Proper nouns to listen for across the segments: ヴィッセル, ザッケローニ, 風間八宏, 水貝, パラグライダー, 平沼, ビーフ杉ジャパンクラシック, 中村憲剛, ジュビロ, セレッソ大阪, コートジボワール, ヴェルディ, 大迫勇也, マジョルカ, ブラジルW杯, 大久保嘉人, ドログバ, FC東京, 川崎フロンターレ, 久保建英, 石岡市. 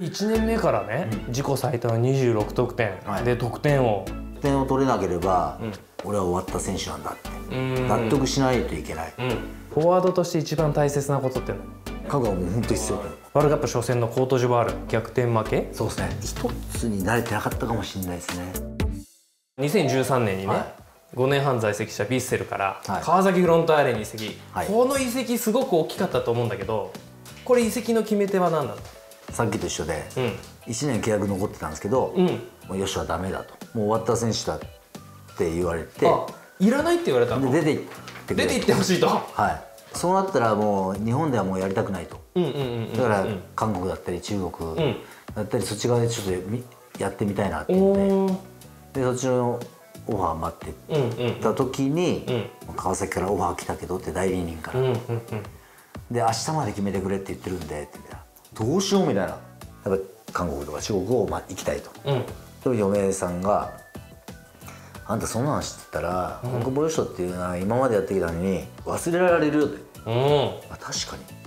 1年目からね、自己最多の26得点で得点を取れなければ、俺は終わった選手なんだって納得しないといけない。フォワードとして一番大切なことって香川も本当必要だよ。ワールドカップ初戦のコートジボワール逆転負け、そうですね、一つに慣れてなかったかもしれないですね。2013年にね、5年半在籍したヴィッセルから川崎フロンターレに移籍、この移籍すごく大きかったと思うんだけど、これ移籍の決め手は何だった？さっきと一緒で、1年契約残ってたんですけど、もうよしはダメだと、もう終わった選手だって言われて、いらないって言われたので出て行ってほしいと。はい、そうなったらもう日本ではもうやりたくないと。だから韓国だったり中国だったりそっち側でちょっとやってみたいなって言って、でそっちのオファー待ってた時に川崎からオファー来たけどって代理人からで明日まで決めてくれって言ってるんでって言って。どうしようみたいな、やっぱ韓国とか中国を行きたいと、嫁さんが「あんたそんなん知ってたら韓国プロレスっていうのは今までやってきたのに忘れられるよ」って「確かに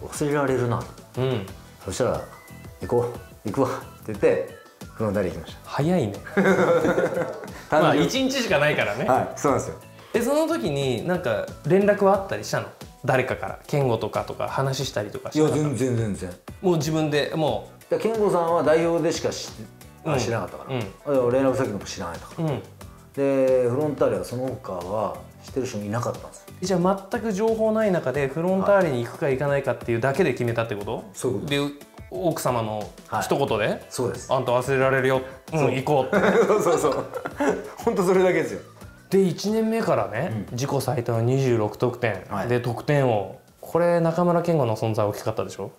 忘れられるな」と、そしたら「行くわ」って言ってフロンターレ行きました。早いねまあ1日しかないからね。はい、そうなんですよ。え、その時になんか連絡はあったりしたの？誰かから健吾とか話したりとかして。いや全然もう自分でもう健吾さんは代表でしか知らなかったから、連絡先も知らないとかで、フロンターレはその他は知ってる人もいなかったんです。じゃあ全く情報ない中でフロンターレに行くか行かないかっていうだけで決めたってこと？そういうことで、奥様の一言で「そうです、あんた忘れられるよ、行こう」って。そう本当それだけですよ。で1年目からね、自己最多の26得点で得点王、これ中村憲剛の存在大きかったでしょ？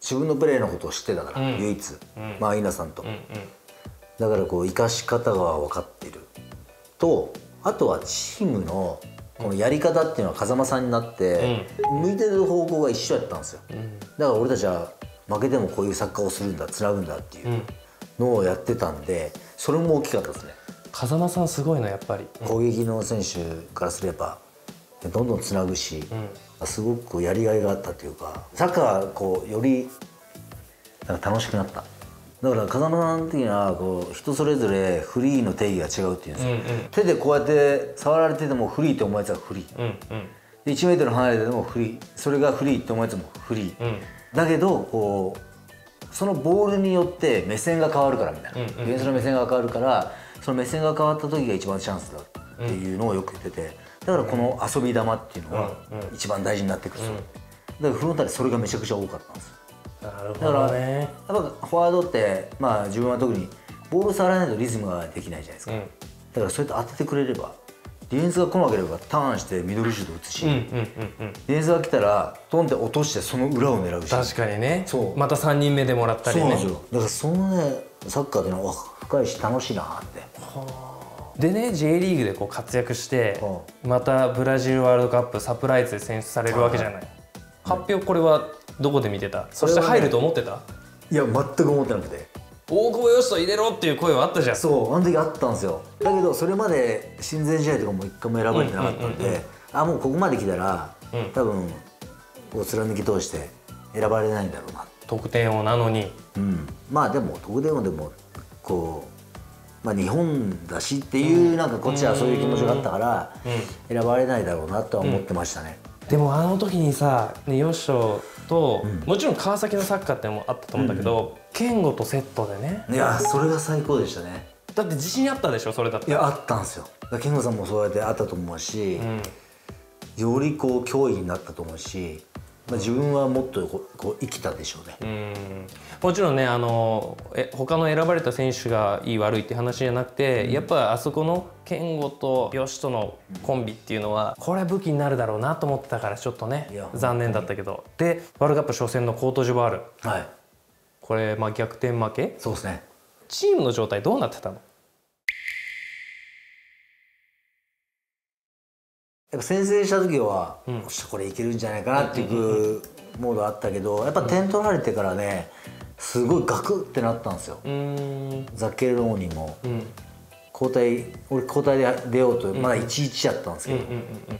自分のプレーのことを知ってたから、唯一イナさんと、だからこう生かし方が分かっていると、あとはチームのこのやり方っていうのは風間さんになって、向いてる方向が一緒やったんですよ、だから俺たちは負けてもこういうサッカーをするんだ、つらうんだっていう。のをやってたんで、それも大きかったですね。風間さんすごいな、やっぱり攻撃の選手からすればどんどんつなぐし、すごくやりがいがあったというか、サッカーこうよりなんか楽しくなった。だから風間さん的にはこう人それぞれフリーの定義が違うっていうんですよ、手でこうやって触られててもフリーって思うやつはフリー、で1メートル離れててもフリー、それがフリーって思うやつもフリー、だけどこうそのボールによって目線が変わるからみたいな、ディフェンスの目線が変わるから、その目線が変わった時が一番チャンスだっていうのをよく言ってて、だからこの遊び玉っていうのが一番大事になってくる、だからフロンターレそれがめちゃくちゃ多かったんですよ。なるほどね。やっぱフォワードってまあ自分は特にボール触らないとリズムができないじゃないですか、だからそれと当ててくれれば、ディフェンスが来なければターンしてミドルシュート打つし、ディフェンスが来たらトンって落としてその裏を狙うし、確かにね、また3人目でもらったりね。そうなんですよ。だからそのねサッカーっていうのは深いし楽しいなって。でね、 J リーグでこう活躍してまたブラジルワールドカップサプライズで選出されるわけじゃない。発表これはどこで見てた？そして入ると思ってた？いや全く思ってなくて。大久保嘉人入れろっていう声はあったじゃん。そう、あの時あったんですよ。だけどそれまで親善試合とかも一回も選ばれてなかったんで、あ、もうここまで来たら多分貫き通して選ばれないんだろうな。得点王なのに、まあでも得点王でもこう、まあ、日本だしっていう、なんかこっちはそういう気持ちがあったから選ばれないだろうなとは思ってましたね。でもあの時にさ、嘉人と、もちろん川崎のサッカーってのもあったと思うんだけど、健吾とセットでね。いや、それが最高でしたね。だって自信あったでしょ、それだって。いや、あったんですよ。健吾さんもそうやってあったと思うし、よりこう脅威になったと思うし、自分はもっとこう生きたでしょうね。もちろんね、他の選ばれた選手がいい悪いって話じゃなくて、やっぱあそこの健吾と嘉人のコンビっていうのはこれは武器になるだろうなと思ってたから、ちょっとね残念だったけど。でワールドカップ初戦のコートジボワール、これまあ逆転負け。そうですね。チームの状態どうなってたの？やっぱ先制した時は、これいけるんじゃないかなっていうモードあったけど、やっぱ点取られてからね、すごいガクってなったんですよ。ザッケローニも、交代、俺交代で出ようと、まだ 1-1 だったんですけど、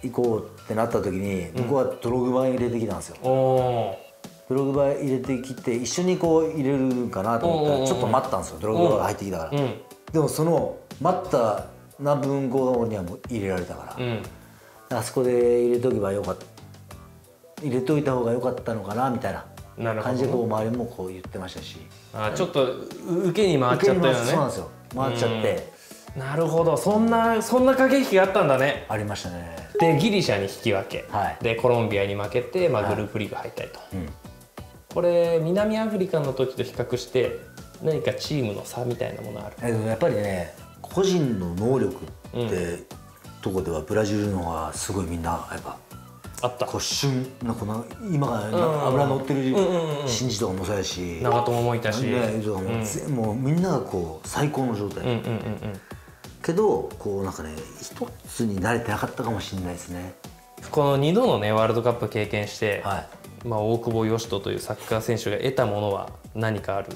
行こうってなった時に僕はドログバ入れてきたんですよ。ドログバ入れてきて一緒にこう入れるかなと思ったらちょっと待ったんですよ、ドログバが入ってきたから。でもその待った何分後にはもう入れられたから、あそこで入れといた方が良かったのかなみたいな感じで周りもこう言ってましたし、ちょっと受けに回っちゃったよね。そうなんですよ、回っちゃって。なるほど、そんな駆け引きがあったんだね。ありましたね。でギリシャに引き分け、でコロンビアに負けて、まあグループリーグ敗退と。これ南アフリカの時と比較して何かチームの差みたいなものある？やっぱりね、個人の能力ってとこではブラジルの方がすごい、みんなやっぱあった。こう旬なこの今が脂乗ってる新次とかもそうやし、長友もいたし、もうみんながこう最高の状態。けどこうなんかね、一つに慣れてなかったかもしれないですね。この2度のねワールドカップ経験して、まあ大久保嘉人というサッカー選手が得たものは何かある？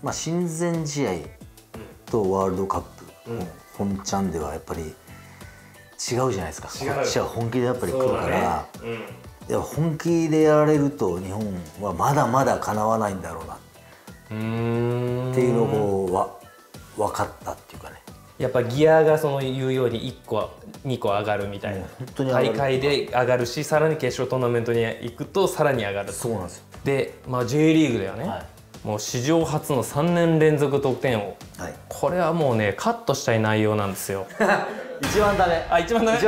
まあ親善試合とワールドカップ、本ちゃんではやっぱり。違うじゃないですか。こっちは本気でやっぱり来るから、ね、うん、本気でやられると日本はまだまだかなわないんだろうなっていうのを分かったっていうかね。やっぱギアがその言うように1個2個上がるみたいな、本当に大会で上がるし、さらに決勝トーナメントに行くとさらに上がる。そうなんですよ。で、まあ、J リーグだよね、もう史上初の3年連続得点王、これはもうねカットしたい内容なんですよ。一番ダメ。あ、一番ダメ。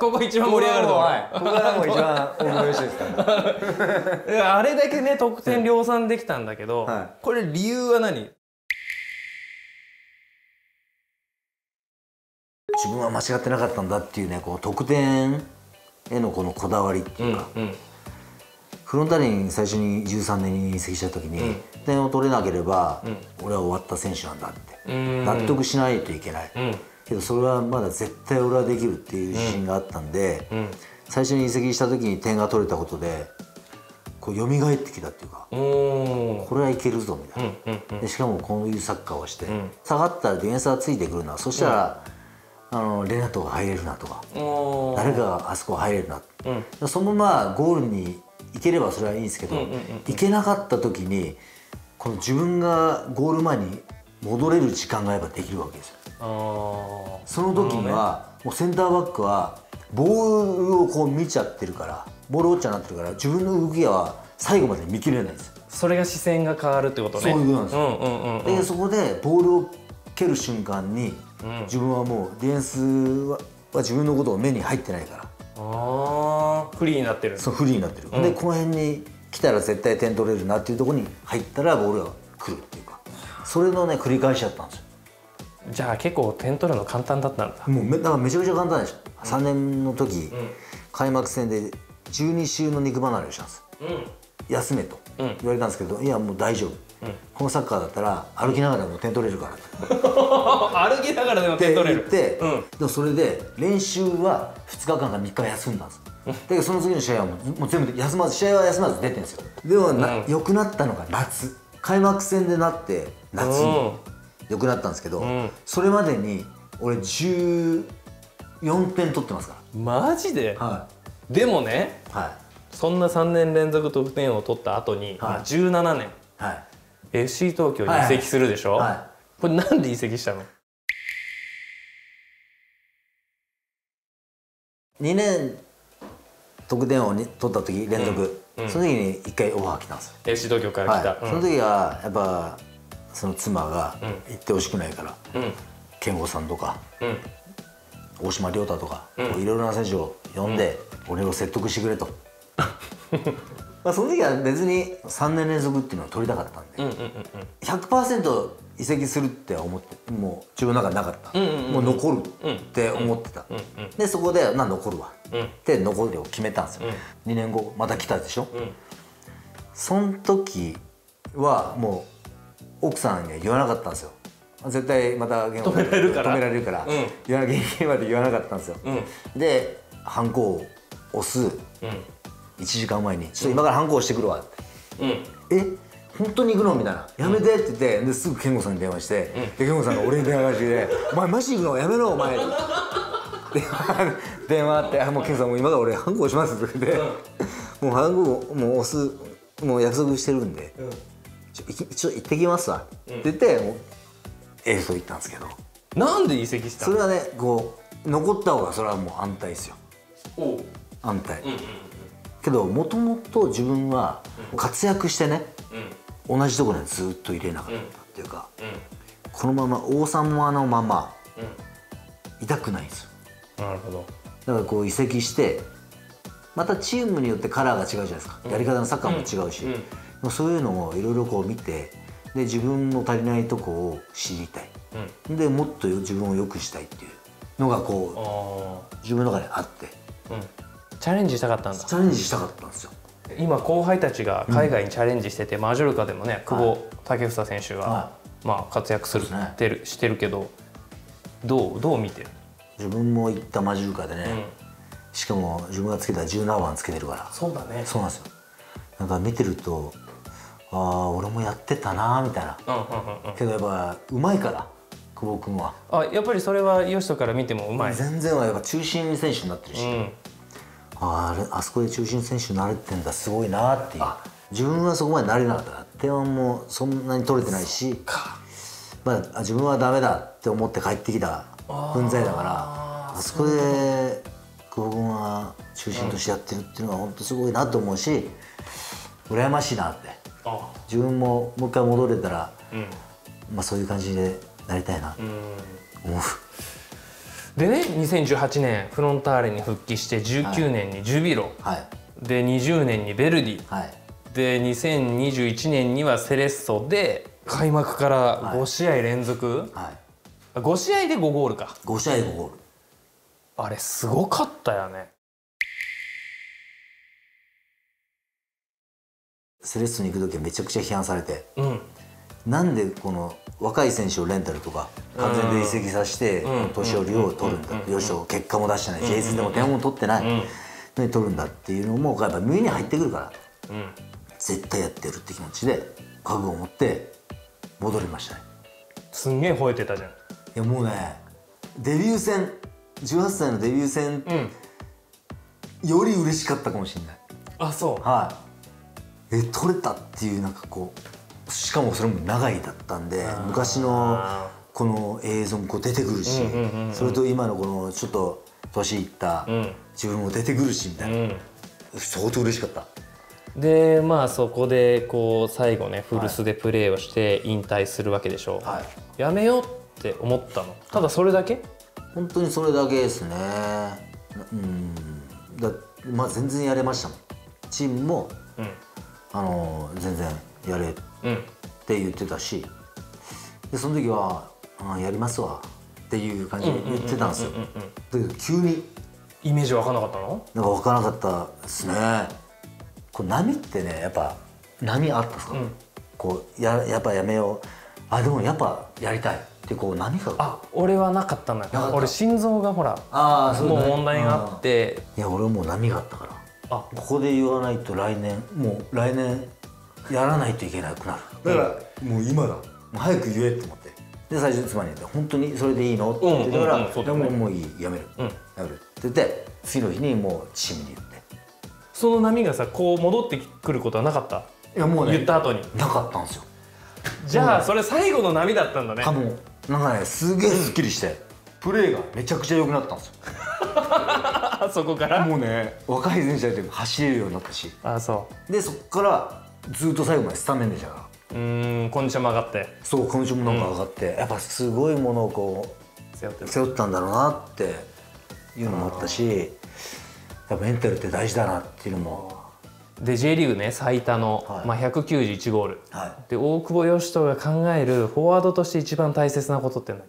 ここ一番盛り上がるところ。ここがもう一番面白いですから。あれだけね得点量産できたんだけど、これ理由は何？自分は間違ってなかったんだっていうね、こう得点へのこのこだわりっていうか。フロンターレに最初に13年に移籍した時に点を取れなければ俺は終わった選手なんだって納得しないといけない。けどそれはまだ絶対俺はできるっていう自信があったんで、最初に移籍した時に点が取れたことでこう蘇ってきたっていうか、これはいけるぞみたいな。でしかもこういうサッカーをして、下がったらディフェンスはついてくるな、そしたらレナトが入れるなとか、誰かがあそこ入れるな、そのままゴールに行ければそれはいいんですけど、行けなかった時にこの自分がゴール前に戻れる時間がやっぱできるわけですよ。その時にはもうセンターバックはボールをこう見ちゃってるから、ボールウォッチャーになってるから自分の動きは最後まで見切れないんですよ。それが視線が変わるってことね。そういうことなんですよ。でそこでボールを蹴る瞬間に自分はもうディフェンスは自分のことを目に入ってないから、フリーになってる。そう、フリーになってる。でこの辺に来たら絶対点取れるなっていうところに入ったらボールが来るっていうか、それのね繰り返しだったんですよ。じゃあ結構点取るの簡単だったんだ。もうだからめちゃくちゃ簡単でしょ。3年の時開幕戦で12週の肉離れをしたんです。休めと言われたんですけど、いやもう大丈夫、このサッカーだったら歩きながらでも点取れるから歩きながらでも点取れるって言って、でもそれで練習は2日間か3日休んだんです。だけどその次の試合はもう全部休まず、試合は休まず出てるんですよ。でも良くなったのが夏、開幕戦でなって夏に良くなったんですけど、それまでに俺14点取ってますから。マジで？でもね、そんな3年連続得点を取った後に17年 FC 東京に移籍するでしょ。これなんで移籍したの？2年得点を取った時連続、その時に1回オファー来たんです。 FC 東京から来た。その時はやっぱその妻が行ってほしくないから、健吾さんとか、大島亮太とか、いろいろな選手を呼んで、俺を説得してくれと。まあその時は別に3年連続っていうのを取りたかったんで、100% 移籍するって思って、もう自分の中でなかった。もう残るって思ってた。でそこで残るわって残るを決めたんですよ。2年後また来たでしょ。その時はもう。奥さんには言わなかったんですよ。絶対また止められるから言わなきゃいけないまで言わなかったんですよ。でハンコを押す1時間前に「ちょっと今からハンコをしてくるわ」って「え本当に行くのみたいな、やめてって言って、ですぐ健吾さんに電話して、健吾さんが俺に電話がしてで、お前マジ行くのやめろお前。電話あって、もう健吾さんも今から俺ハンコ押しますって言って、もうハンコもう押す、もう約束してるんで、ちょっと行ってきますわって言って、エースと行ったんですけど。なんで移籍したの？それはね、こう残った方がそれはもう安泰ですよ。安泰。けどもともと自分は活躍してね、同じところにずっと入れなかったっていうか、このまま王様のままいたくないんですよ。なるほど。だからこう移籍してまたチームによってカラーが違うじゃないですか、やり方のサッカーも違うし、そういうのをいろいろこう見て、で自分の足りないとこを知りたい、でもっと自分を良くしたいっていうのがこう自分の中にあって。チャレンジしたかったんだ。チャレンジしたかったんですよ。今後輩たちが海外にチャレンジしてて、マジョルカでもね、久保建英選手がまあ活躍するしてるけど、どう見てる？自分も行ったマジョルカでね、しかも自分がつけた17番つけてるから。そうだね。そうなんですよ。なんか見てると、ああ俺もやってたなみたいな。けどやっぱうまいから久保君は。あ、やっぱりそれはよしとから見てもうまい。全然はやっぱ中心選手になってるし。あそこで中心選手になれてんだ、すごいなっていう。自分はそこまでなれなかった。点はもうそんなに取れてないし、まあ自分はダメだって思って帰ってきた分際だから、あそこで久保君は中心としてやってるっていうのは本当すごいなと思うし、羨ましいなって。自分ももう一回戻れたら、まあそういう感じでなりたいなと思う。でね、2018年フロンターレに復帰して、19年にジュビロ、で20年にヴェルディ、で2021年にはセレッソで、開幕から5試合連続、5試合で5ゴールか。5試合で5ゴール、あれすごかったよね。セレッソに行く時はめちゃくちゃ批判されて、なんでこの若い選手をレンタルとか完全で移籍させて年寄りを取るんだ、よしを結果も出してない、J2 でも点も取ってないのに取るんだっていうのもやっぱ耳に入ってくるから、絶対やってやるって気持ちで覚悟を持って戻りましたね。すんげえ吠えてたじゃん。いやもうね、デビュー戦、18歳のデビュー戦より嬉しかったかもしれない。あ、そう。はい。取れたっていう、なんかこう、しかもそれも長いだったんで、昔のこの映像もこう出てくるし、それと今のこのちょっと年いった自分も出てくるしみたいな、相当嬉しかった。でまあそこでこう最後ね、古巣でプレーをして引退するわけでしょう。やめようって思ったの、ただそれだけ？本当にそれだけですね。まあ全然やれましたもん。チームも全然やれって言ってたし、でその時は「やりますわ」っていう感じで言ってたんですよ。だけど急にイメージ湧かなかったの？なんか湧かなかったですね。こう波ってね、やっぱ波あったんですか、こうやっぱやめよう、あでもやっぱやりたいってこう波が。あ、俺はなかったんだけど、俺心臓がほらもう問題があって、いや俺はもう波があったから、ここで言わないと来年、もう来年やらないといけなくなる。だからもう今だ、もう早く言えと思って、で最初妻に言って「本当にそれでいいの？」って言ってたから「でももういい、やめるやめる」って言って、次の日にもうチームに言って。その波がさ、こう戻ってくることはなかった？いやもうね、言った後になかったんですよ。じゃあそれ最後の波だったんだね。かも。なんかね、すげえすっきりしてプレーがめちゃくちゃ良くなったんですよ。そこからもうね、若い選手だって走れるようになったし。あ、そうで、そっからずっと最後までスタメンでしたから。コンディションも上がって。そう、コンディションもなんか上がって、やっぱすごいものをこう背負ったんだろうなっていうのもあったし、やっぱメンタルって大事だなっていうのも。で J リーグね、最多の、まあ、191ゴール、で大久保嘉人が考えるフォワードとして一番大切なことって何？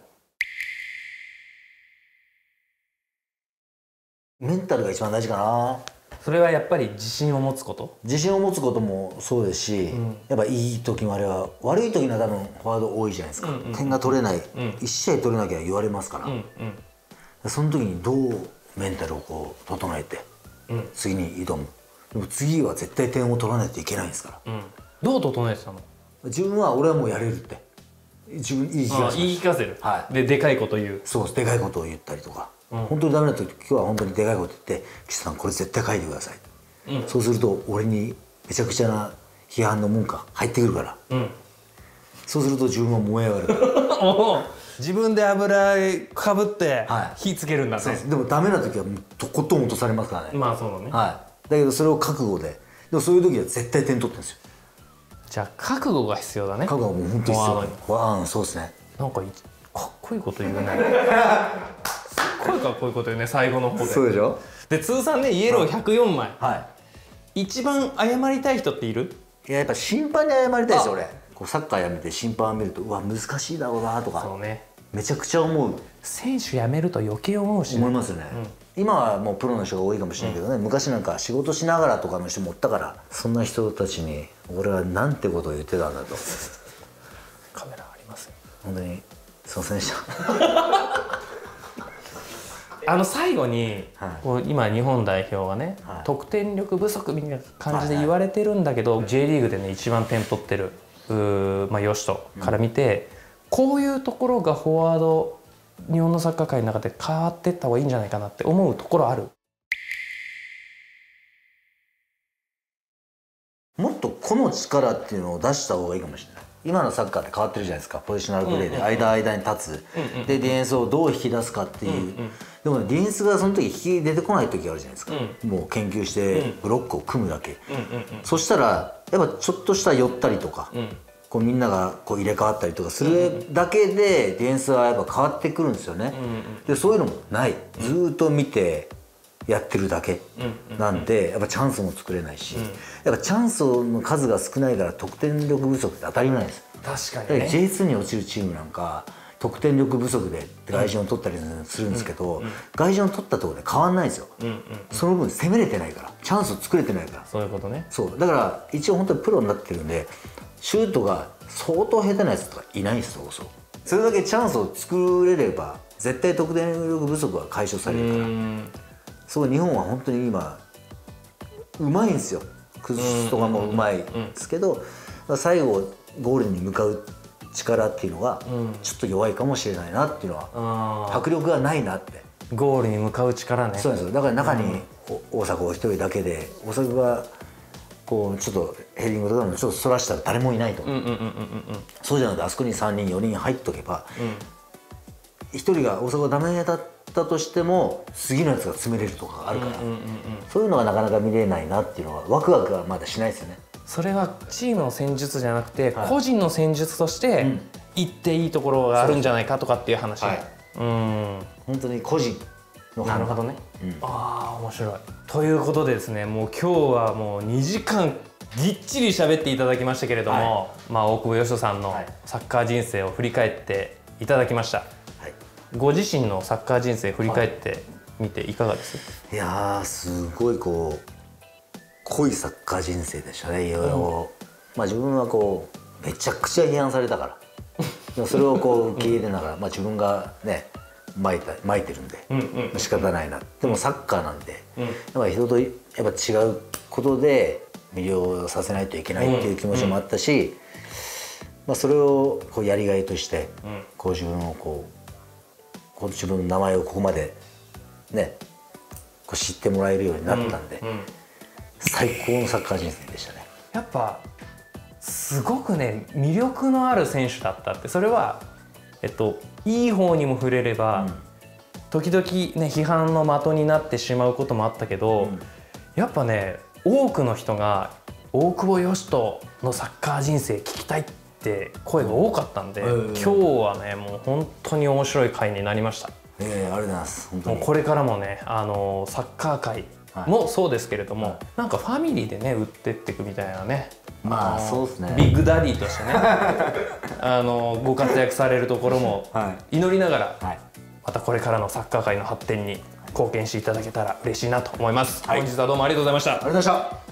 メンタルが一番大事かな。それはやっぱり自信を持つこと？自信を持つこともそうですし、やっぱいい時もあれば悪い時には多分フォワード多いじゃないですか、点が取れない、1試合取れなきゃ言われますから、その時にどうメンタルをこう整えて、次に挑む。でも次は絶対点を取らないといけないんですから、どう整えてたの？自分は俺はもうやれるって自分言い聞かせる、言い聞かせる、はい、でかいこと言う、そうです、でかいことを言ったりとか、うん、本当にダメだと今日は本当にでかいこと言って「岸さんこれ絶対書いてください」うん、そうすると俺にめちゃくちゃな批判の文化入ってくるから、うん、そうすると自分は燃え上がるから自分で油かぶって火つけるんだね、はい、でもダメな時はとことん落とされますからね。まあそうだね、はい、だけどそれを覚悟で、でもそういう時は絶対点取ってるんですよ。じゃあ覚悟が必要だね。覚悟はもう本当に必要だね。わあ、そうですね。なんかかっこいいこと言うねすっごいかっこいいこと言うね、最後の方で。そうでしょ。で通算ねイエロー104枚、はい、一番謝りたい人っている？いや、やっぱ審判に謝りたいですよ俺。こうサッカーやめて審判を見るとうわ難しいだろうなとか、そうね、めちゃくちゃ思う。選手辞めると余計思うし、ね、思いますね、うん、今はもうプロの人が多いかもしれないけどね、うん、昔なんか仕事しながらとかの人もおったから、そんな人たちに俺はなんてことを言ってたんだとカメラありますよ、本当にすいませんでした最後に、はい、こう今日本代表はね、はい、得点力不足みたいな感じで言われてるんだけど、はいはい、J リーグでね一番点取ってるよしとから見て、うん、こういうところがフォワード日本のサッカー界の中で変わっていった方がいいんじゃないかなって思うところある？もっと個の力っていうのを出した方がいいかもしれない。今のサッカーって変わってるじゃないですか、ポジショナルプレーで間に立つ、でディフェンスをどう引き出すかっていう、でも、ね、ディフェンスがその時引き出てこない時があるじゃないですか、うん、もう研究してブロックを組むだけ、そしたらやっぱちょっとした寄ったりとか、こうみんながこう入れ替わったりとかするだけでディフェンスはやっぱ変わってくるんですよね。でそういうのもない、ずっと見てやってるだけなんで、やっぱチャンスも作れないし、やっぱチャンスの数が少ないから得点力不足って当たり前です。確かにね、 J2 に落ちるチームなんか得点力不足で外人を取ったりするんですけど、外人を取ったところで変わんないんですよ。その分攻めれてないから、チャンスを作れてないから。そういうことね。そうだから一応本当にプロになってるんで、シュートが相当下手なやつとかいないんですよ。それだけチャンスを作れれば絶対得点力不足は解消されるから。そう、日本は本当に今うまいんですよ、崩すとかもうまいですけど、最後ゴールに向かう力っていうのがちょっと弱いかもしれないなっていうのは、迫力がないなって。ゴールに向かう力ね。そうですよ。だから中に大迫を一人だけで、大迫がこうちょっとヘディングとかもちょっとそらしたら誰もいないと。そうじゃなくてあそこに3人4人入っとけば、1人が大阪がダメだったとしても次のやつが詰めれるとかがあるから、そういうのがなかなか見れないなっていうのは、ワクワクはまだしないですよね。それはチームの戦術じゃなくて、個人の戦術として行っていいところがあるんじゃないかとかっていう話。本当に個人の話。なるほどね。ああ面白い。ということでですね、もう今日はもう2時間ぎっちり喋っていただきましたけれども、まあ大久保嘉人さんのサッカー人生を振り返っていただきました。ご自身のサッカー人生振り返ってみていかがですか？いやー、すごいこう濃いサッカー人生でしたね、いろいろ。まあ自分はこうめちゃくちゃ批判されたから、それをこう受け入れながら、まあ自分がね巻いてるんで仕方ないな。でもサッカーなんで、やっぱ人とやっぱ違うことで魅了させないといけないっていう気持ちもあったし、まあそれをこうやりがいとして、こう自分をこう自分の名前をここまでねこう知ってもらえるようになったんで、最高のサッカー人生でしたね。やっぱすごくね魅力のある選手だったって、それはいい方にも触れれば、時々ね批判の的になってしまうこともあったけど、やっぱね多くの人が大久保嘉人のサッカー人生聞きたいって声が多かったんで、今日はねもう本当に面白い回になりました。ありがとうございます。本当にもうこれからもねサッカー界もそうですけれども、なんかファミリーでね売ってっていくみたいなね。まあそうですね、ビッグダディとしてねご活躍されるところも祈りながら、はい、またこれからのサッカー界の発展に貢献していただけたら嬉しいなと思います。はい、本日はどうもありがとうございました。ありがとうございました。